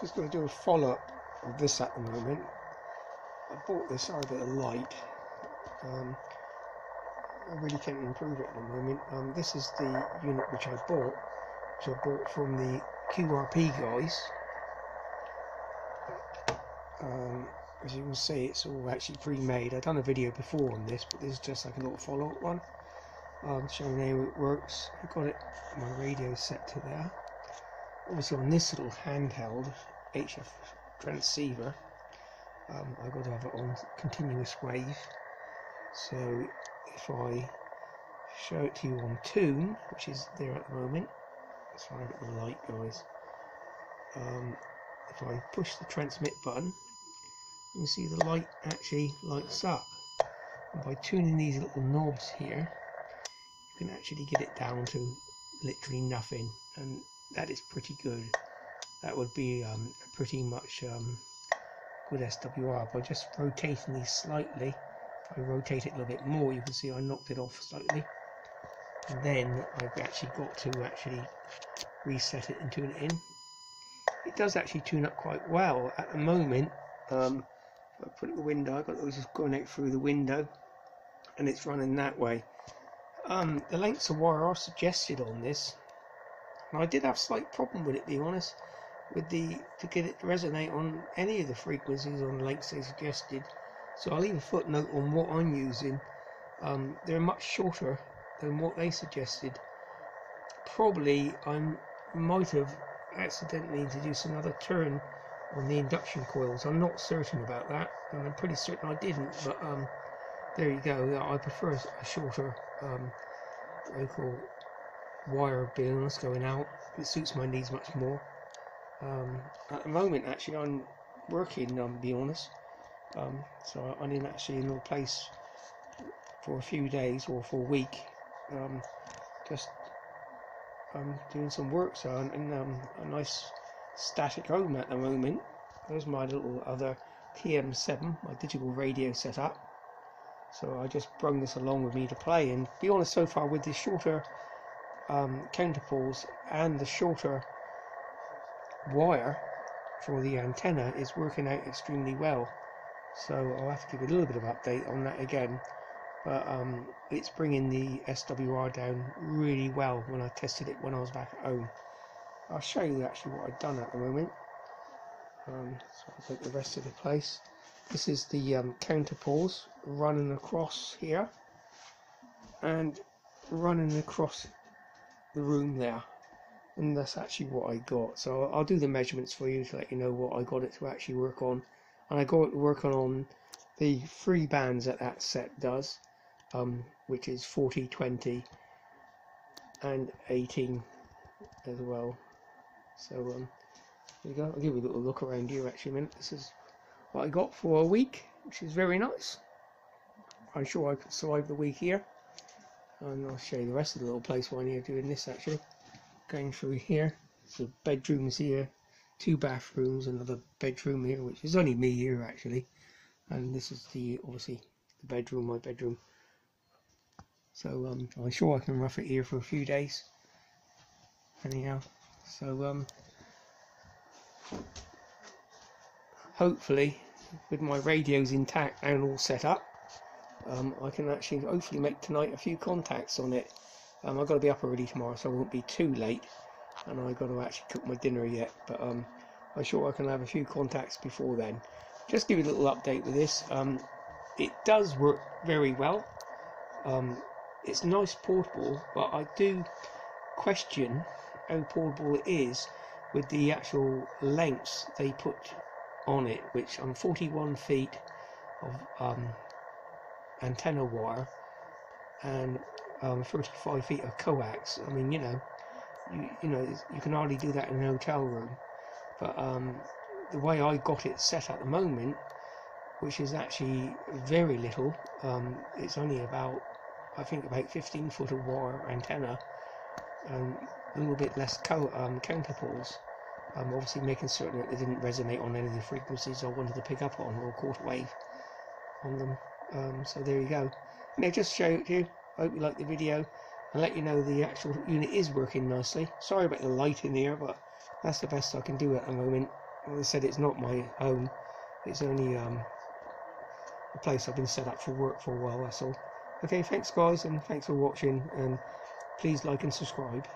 Just going to do a follow-up of this at the moment. I bought this over the light. I really can't improve it at the moment. This is the unit which I bought, from the QRPGuys. As you can see, it's all actually pre-made. I've done a video before on this, but this is just like a little follow-up one, showing how it works. I've got it, my radio set to there. Obviously on this little handheld HF transceiver, I've got to have it on continuous wave. So if I show it to you on tune, which is there at the moment, let's try and get the light, guys. If I push the transmit button, you can see the light actually lights up, and by tuning these little knobs here you can actually get it down to literally nothing, and that is pretty good. That would be pretty much good SWR by just rotating these slightly. If I rotate it a little bit more, you can see I knocked it off slightly, and then I've actually got to actually reset it and tune it in. It does actually tune up quite well at the moment. If I put it in the window, I've got those just going out through the window, and it's running that way. The lengths of wire are suggested on this, and I did have a slight problem with it, to be honest, with to get it to resonate on any of the frequencies on lengths they suggested. So I'll leave a footnote on what I'm using. They're much shorter than what they suggested. Probably I might have accidentally introduced another turn on the induction coils. I'm not certain about that, and I'm pretty certain I didn't, but there you go. I prefer a shorter local wire being going out. It suits my needs much more. At the moment actually I'm working, to be honest, so I'm in actually in a little place for a few days or for a week, I'm doing some work, so I'm in a nice static home at the moment. There's my little other TM7, my digital radio setup. So I just brung this along with me to play, and to be honest, so far with the shorter counterpoles and the shorter wire for the antenna is working out extremely well. So I'll have to give a little bit of update on that again, but it's bringing the SWR down really well when I tested it when I was back at home. I'll show you actually what I've done at the moment. So I'll take the rest of the place. This is the counterpoles running across here and running across the room there, and that's actually what I got. So I'll do the measurements for you to let you know what I got it to actually work on, and I got it to work on the three bands that set does, which is 40, 20 and 18 as well. So there you go. I'll give you a little look around here actually a minute. This is what I got for a week, which is very nice. I'm sure I could survive the week here, and I'll show you the rest of the little place while you're doing this actually. Going through here, so bedrooms here, two bathrooms, another bedroom here, which is only me here actually, and this is the obviously the bedroom, my bedroom. So I'm sure I can rough it here for a few days. Anyhow, so hopefully with my radios intact and all set up, I can actually hopefully make tonight a few contacts on it. I've got to be up already tomorrow, so I won't be too late, and I've got to actually cook my dinner yet, but I'm sure I can have a few contacts before then. Just give you a little update with this. It does work very well. It's nice portable, but I do question how portable it is with the actual lengths they put on it, which on 41 feet of antenna wire and 35 feet of coax. I mean, you know, you can hardly do that in a hotel room. But the way I got it set at the moment, which is actually very little, it's only about, I think, about 15 foot of wire antenna, a little bit less counterpoles, obviously making certain that they didn't resonate on any of the frequencies I wanted to pick up on, or quarter wave on them. So there you go. Now just show it to you. I hope you like the video, and let you know the actual unit is working nicely. Sorry about the light in here, but that's the best I can do at the moment. As I said, it's not my home, it's only a place I've been set up for work for a while, that's all. Okay, thanks guys, and thanks for watching, and please like and subscribe.